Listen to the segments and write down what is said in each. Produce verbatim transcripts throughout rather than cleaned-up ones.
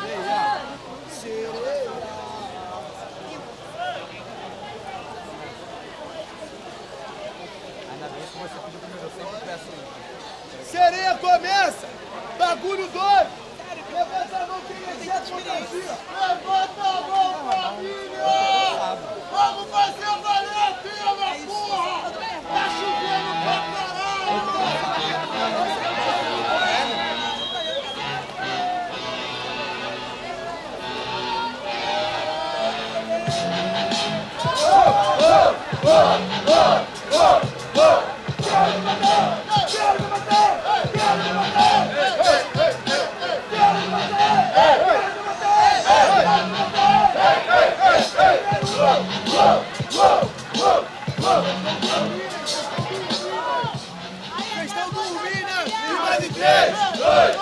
Sereia, sereia. Ainda bem que você pediu primeiro, eu sempre peço isso. Sereia, começa! Bagulho doido! Levanta a mão, quem exerce fantasia! Levanta a mão, família! Vamos fazer valer a pena, porra! Tá chovendo pra caralho! Oh, oh, oh, oh! Quero me bater! Quero me bater! Quero me bater! Quero me bater! Quero me bater! Oh, oh, oh, oh! Vocês estão dormindo, né? E mais de três, dois!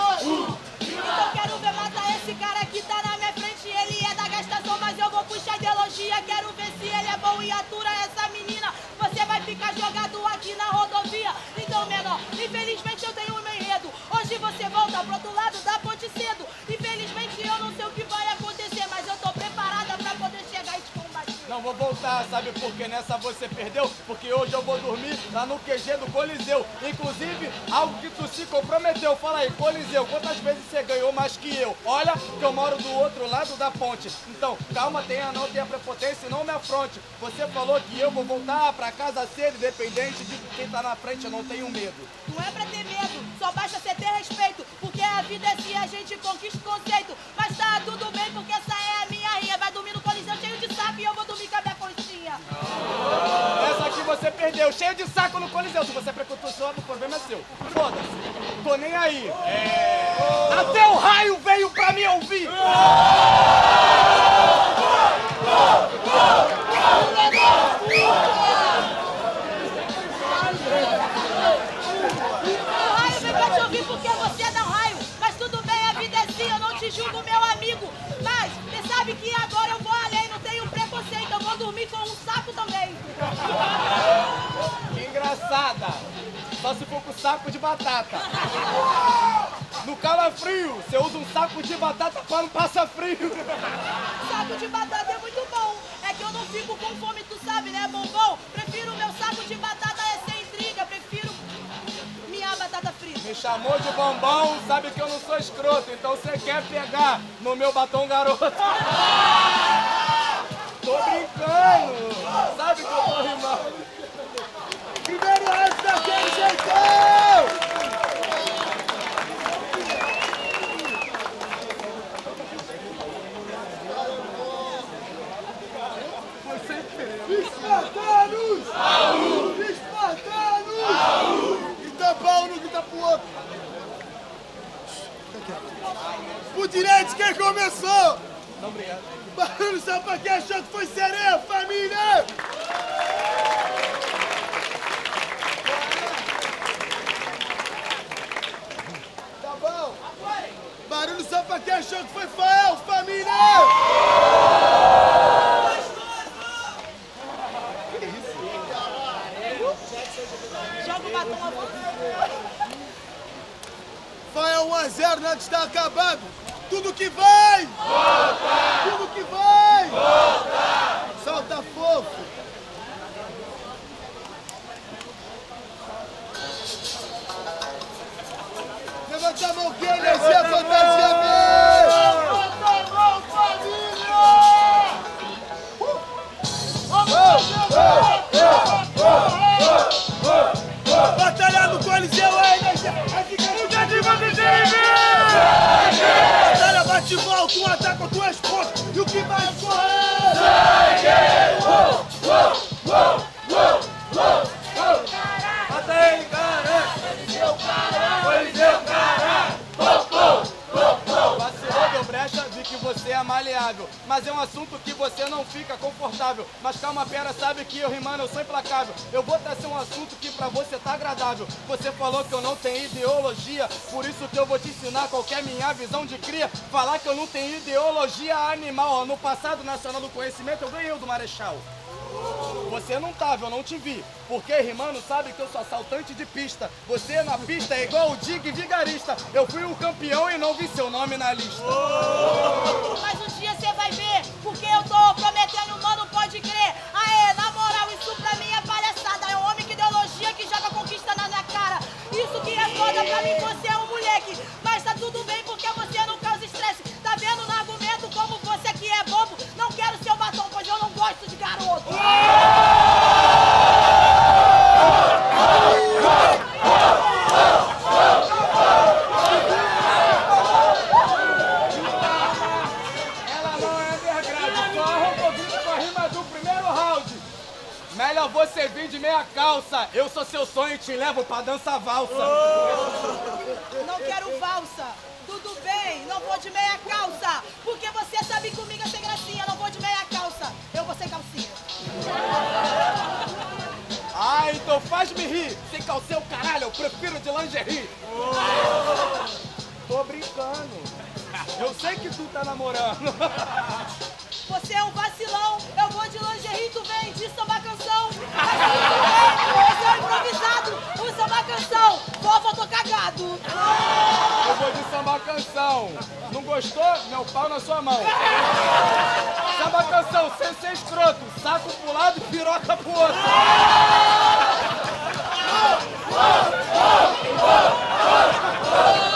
Quero ver se ele é bom e atura essa menina. Você vai ficar jogado aqui na rodovia. Então, menor, infelizmente eu tenho o meu enredo. Hoje você volta pro outro lado da ponte cedo. Infelizmente eu não sei o que vai acontecer, mas eu tô preparada pra poder chegar e te combater. Não vou voltar, sabe por que nessa você perdeu? Porque hoje eu vou dormir lá no Q G do Coliseu. Inclusive, algo que tu se comprometeu. Fala aí, Coliseu, quantas vezes você ganhou mais que eu? Olha, que eu moro do outro lado da ponte. Então, calma, tenha não, tenha prepotência e não me afronte. Você falou que eu vou voltar pra casa cedo, independente de quem tá na frente, eu não tenho medo. Não é pra ter medo, só basta você ter respeito, porque a vida é se a gente conquista o conceito. Mas tá tudo bem, porque essa é a minha rinha. Vai dormir no Coliseu cheio de sapo e eu vou dormir com a minha conchinha. Essa aqui você perdeu, cheio de saco no Coliseu. Se você é preconceituoso, o problema é seu. Foda-se, tô nem aí. É... Até o raio veio pra me ouvir. O raio veio pra te ouvir porque você é da raio. Mas tudo bem, a vida é assim, eu não te julgo, meu amigo. Mas você sabe que agora eu vou além, não tenho preconceito, eu vou dormir com um saco também. Que engraçada. Só se for com saco de batata. No calafrio, você usa um saco de batata quando passa frio. Saco de batata é muito bom. É que eu não fico com fome, tu sabe, né, bombom? Prefiro meu saco de batata, é sem intriga. Prefiro minha batata frita. Me chamou de bombom, sabe que eu não sou escroto. Então você quer pegar no meu batom garoto. Tô brincando. Sabe que eu tô rimando. Primeiro essa daquele jeitão! Espartanos! Aú! Espartanos! Aú! E dá pau no que tá pro outro. Pro direito quem começou? Não, obrigado. Barulho só pra quem achou que foi Sereia, família! Tá bom? Barulho só pra quem achou que foi Fael, família! Fael um a zero antes de estar acabado. Tudo que vai! Volta! Tudo que vai! Volta! Solta fofo! Levanta a mão, quem descer a fantasia mesmo! Levanta a mão, família! Batalha do Coliseu ainda já. Nunca te vou deixar em mim. Batalha bate e volta, um ataca com tuas pontas. E o que vai correr? Sangue! Uou, uou, uou, uou, uou. Mata ele, cara. Coliseu, cara. Coliseu, cara. Uou, uou, uou, uou. Vacilou, deu brecha, vi que você é maleável. Mas é um assunto que você não fica confortável. Mas calma, pera, sabe que eu rimando, eu sou implacável. Eu vou trazer um assunto que pra você tá agradável. Você falou que eu não tenho ideologia, por isso que eu vou te ensinar qual que é minha visão de cria. Falar que eu não tenho ideologia animal. No passado nacional do conhecimento eu ganhei o do Marechal. Você não tava, eu não te vi. Porque rimando sabe que eu sou assaltante de pista. Você na pista é igual o Dig vigarista. Eu fui o campeão e não vi seu nome na lista. Melhor você vir de meia calça. Eu sou seu sonho e te levo pra dança valsa. Oh! Não quero valsa. Tudo bem, não vou de meia calça. Porque você sabe comigo sem gracinha. Não vou de meia calça. Eu vou sem calcinha. Ah, então faz-me rir. Sem calcinha, caralho, eu prefiro de lingerie. Oh! Tô brincando. Eu sei que tu tá namorando. Você é um vacilão. Eu vou de lingerie e tu vem de samba canção. Você é um improvisado. O samba canção. Vovó, tô cagado. Eu vou de samba canção. Não gostou? Meu pau na sua mão. Samba canção, sem ser escroto. Saco pro lado e piroca pro outro. Oh, oh, oh, oh, oh.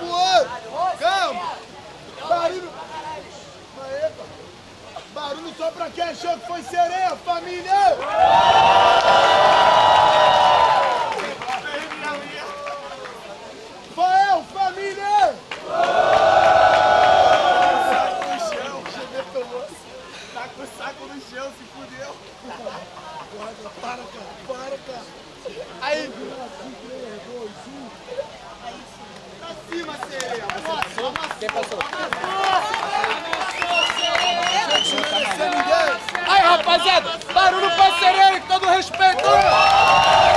voando! Calma! Barulho! Barulho só pra quem achou que foi sereia, família! Fael, família! Tá com o saco no chão, o G B tomou. Tá com o saco no chão, se fudeu. Guarda, para, cara, para, cara. Aí! Pra cima, sereia! Amassou, quem passou? Aí, rapaziada, barulho pra sereia, todo respeito!